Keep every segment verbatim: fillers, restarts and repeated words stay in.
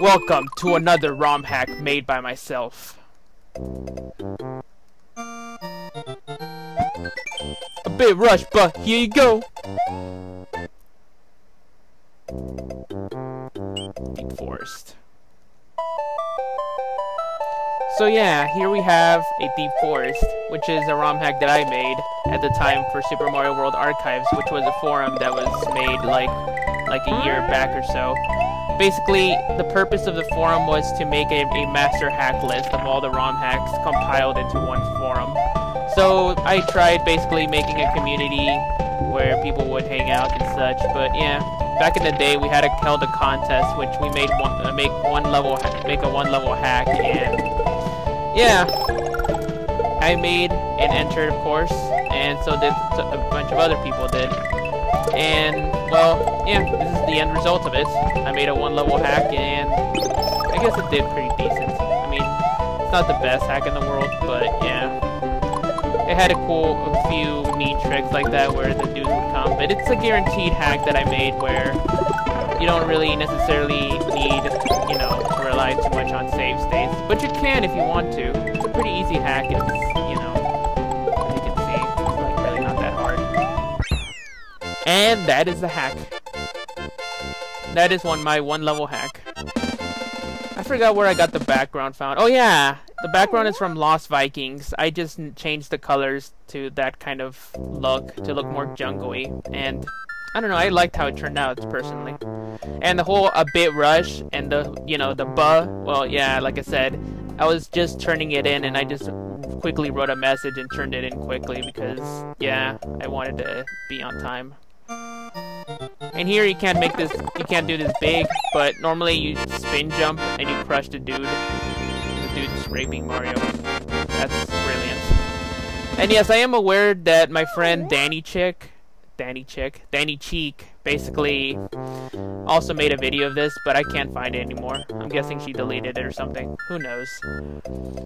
Welcome to another ROM hack made by myself. A bit rushed, but here you go. Deep Forest. So yeah, here we have a Deep Forest, which is a ROM hack that I made at the time for Super Mario World Archives, which was a forum that was made like like a year back or so. Basically, the purpose of the forum was to make a, a master hack list of all the ROM hacks compiled into one forum. So I tried basically making a community where people would hang out and such, but yeah, back in the day we had a, held a contest which we made one uh, make one level make a one level hack, and yeah, I made and entered, of course, and so did a bunch of other people did, and well, yeah, this is the end result of it. I made a one level hack, and I guess it did pretty decent. I mean, it's not the best hack in the world, but yeah. It had a cool, a few neat tricks like that where the dudes would come, but it's a guaranteed hack that I made where you don't really necessarily need, you know, to rely too much on save states, but you can if you want to. It's a pretty easy hack, it's, you know, as you can see, it's like really not that hard. And that is the hack. That is one my one level hack. I forgot where I got the background found. Oh yeah! The background is from Lost Vikings. I just changed the colors to that kind of look, to look more jungly, and I don't know, I liked how it turned out, personally. And the whole a bit rush, and the, you know, the buh, well, yeah, like I said, I was just turning it in, and I just quickly wrote a message and turned it in quickly, because, yeah, I wanted to be on time. And here you can't make this, you can't do this big, but normally you spin jump, and you crush the dude. Dude's raping Mario. That's brilliant. And yes, I am aware that my friend Dannychic, Dannychic, Dannychic, basically also made a video of this, but I can't find it anymore. I'm guessing she deleted it or something. Who knows?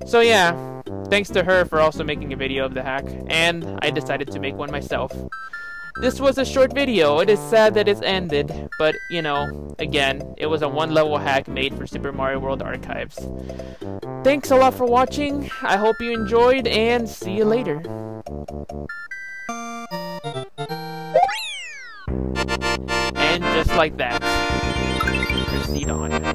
So yeah, thanks to her for also making a video of the hack, and I decided to make one myself. This was a short video. It is sad that it's ended, but, you know, again, it was a one-level hack made for Super Mario World Archives. Thanks a lot for watching, I hope you enjoyed, and see you later. And just like that, proceed on.